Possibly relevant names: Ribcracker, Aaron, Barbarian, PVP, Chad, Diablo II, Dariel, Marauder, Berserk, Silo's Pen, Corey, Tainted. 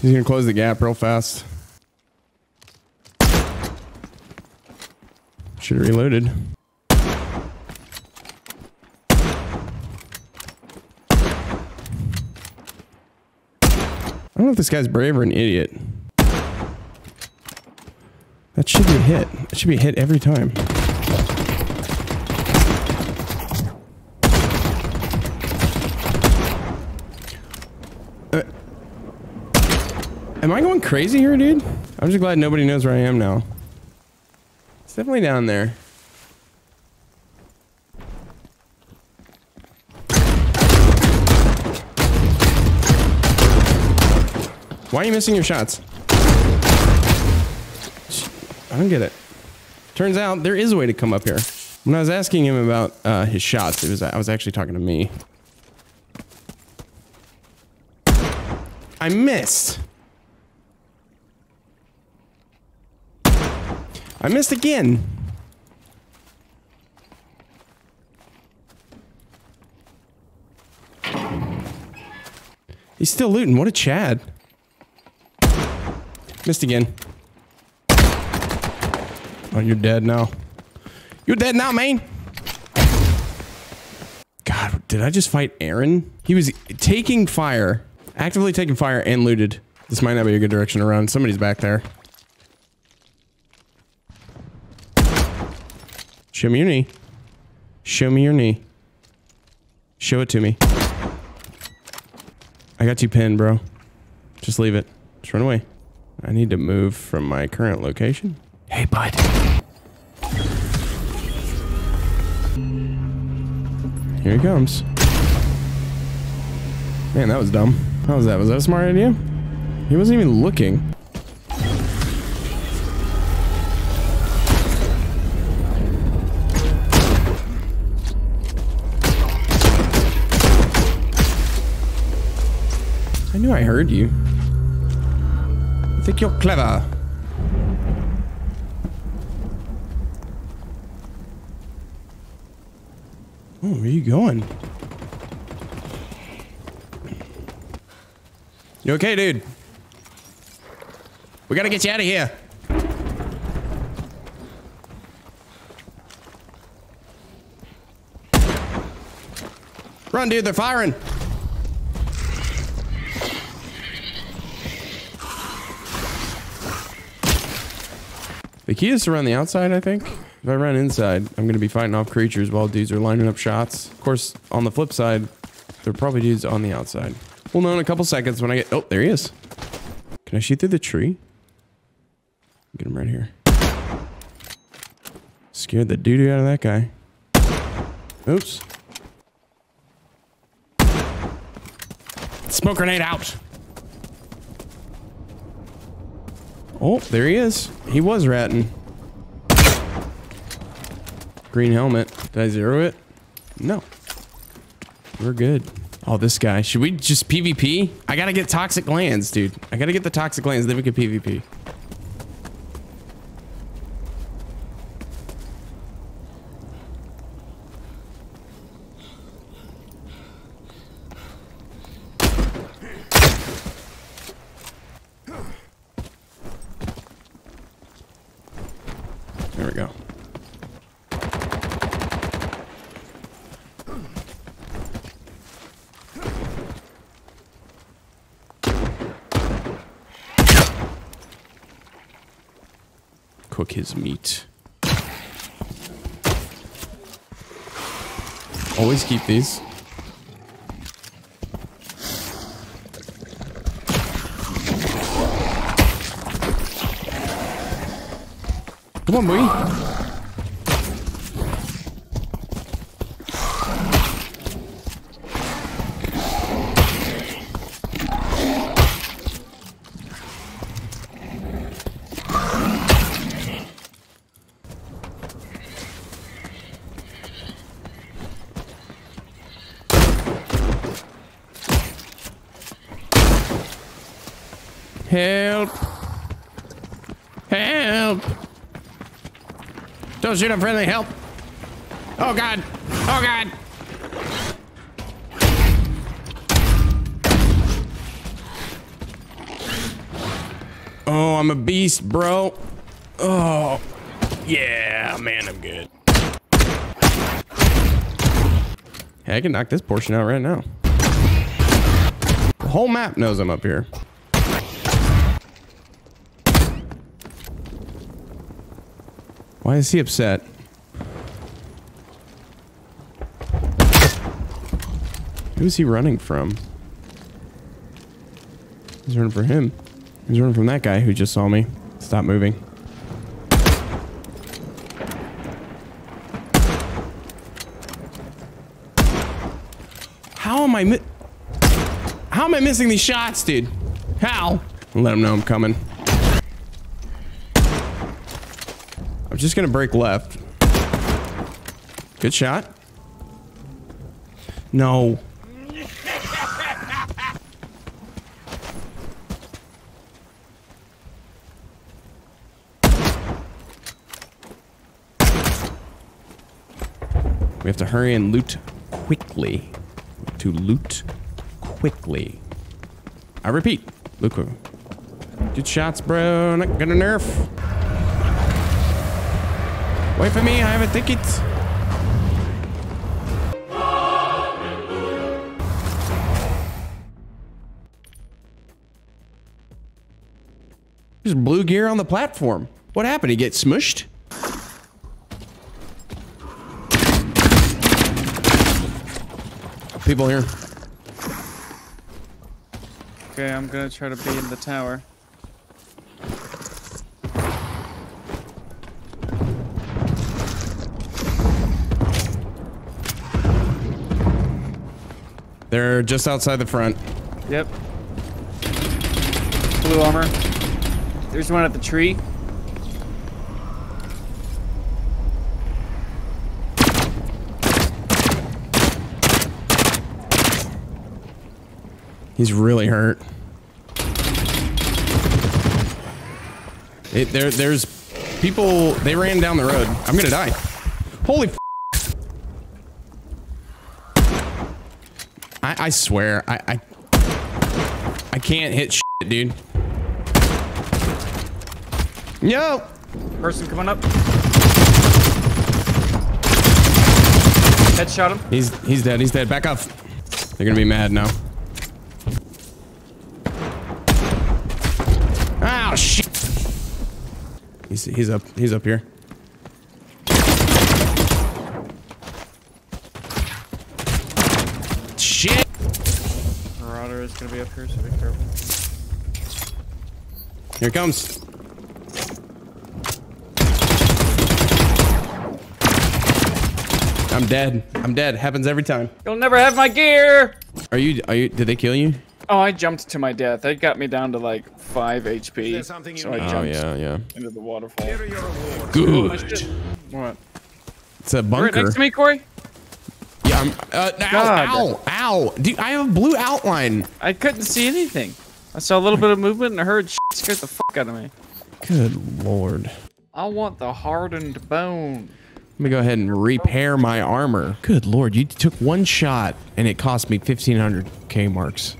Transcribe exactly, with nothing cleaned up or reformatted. He's gonna close the gap real fast. Should have reloaded. I don't know if this guy's brave or an idiot. That should be a hit. It should be a hit every time. Uh, am I going crazy here, dude? I'm just glad nobody knows where I am now. It's definitely down there. Why are you missing your shots? I don't get it. Turns out there is a way to come up here. When I was asking him about uh, his shots, it was I was actually talking to me. I missed. I missed again. He's still looting. What a Chad. Missed again. Oh, you're dead now. You're dead now, man. God, did I just fight Aaron? He was taking fire. Actively taking fire and looted. This might not be a good direction to run. Somebody's back there. Show me your knee. Show me your knee. Show it to me. I got you pinned, bro. Just leave it. Just run away. I need to move from my current location. Hey, bud. Here he comes. Man, that was dumb. How was that? Was that a smart idea? He wasn't even looking. I knew I heard you. I think you're clever. Oh, where are you going? You okay, dude? We gotta get you out of here. Run, dude, they're firing. The key is to run the outside, I think. If I run inside, I'm going to be fighting off creatures while dudes are lining up shots. Of course, on the flip side, there are probably dudes on the outside. We'll know in a couple seconds when I get... Oh, there he is. Can I shoot through the tree? Get him right here. Scared the doo-doo out of that guy. Oops. Smoke grenade out. Oh, there he is. He was ratting. Green helmet. Did I zero it? No. We're good. Oh, this guy. Should we just P V P? I gotta get toxic glands, dude. I gotta get the toxic glands, then we can P V P. There we go. Cook his meat. Always keep these. Come on, boy. Help. Help. Don't shoot him, friendly. Help. Oh, God. Oh, God. Oh, I'm a beast, bro. Oh, yeah, man, I'm good. Hey, I can knock this portion out right now. The whole map knows I'm up here. Why is he upset? Who's he running from? He's running for him. He's running from that guy who just saw me. Stop moving. How am I mi- How am I missing these shots, dude? How? I'll let him know I'm coming. I'm just gonna break left. Good shot. No. We have to hurry and loot quickly. To loot quickly. I repeat, loot quickly. Good shots, bro. Not gonna nerf. Wait for me. I have a ticket. There's blue gear on the platform. What happened? He gets smushed? People here. Okay, I'm gonna try to be in the tower. They're just outside the front. Yep. Blue armor. There's one at the tree. He's really hurt. It, there, there's people. They ran down the road. I'm gonna die. Holy! F I, I swear, I, I, I can't hit shit, dude. Yo, person coming up. Headshot him. He's he's dead. He's dead. Back up. They're gonna be mad now. Oh shit! He's he's up he's up here. Shit! Marauder is gonna be up here, so be careful. Here it comes. I'm dead. I'm dead. Happens every time. You'll never have my gear. Are you? Are you? Did they kill you? Oh, I jumped to my death. They got me down to like five H P, so I jumped oh, yeah, yeah. into the waterfall. Good. What? It's a bunker. Right next to me, Corey. Yeah. I'm, uh, ow! Ow! Ow! Dude, I have a blue outline. I couldn't see anything. I saw a little bit of movement and I heard shit scared the fuck out of me. Good lord. I want the hardened bone. Let me go ahead and repair my armor. Good lord, you took one shot and it cost me fifteen hundred K marks.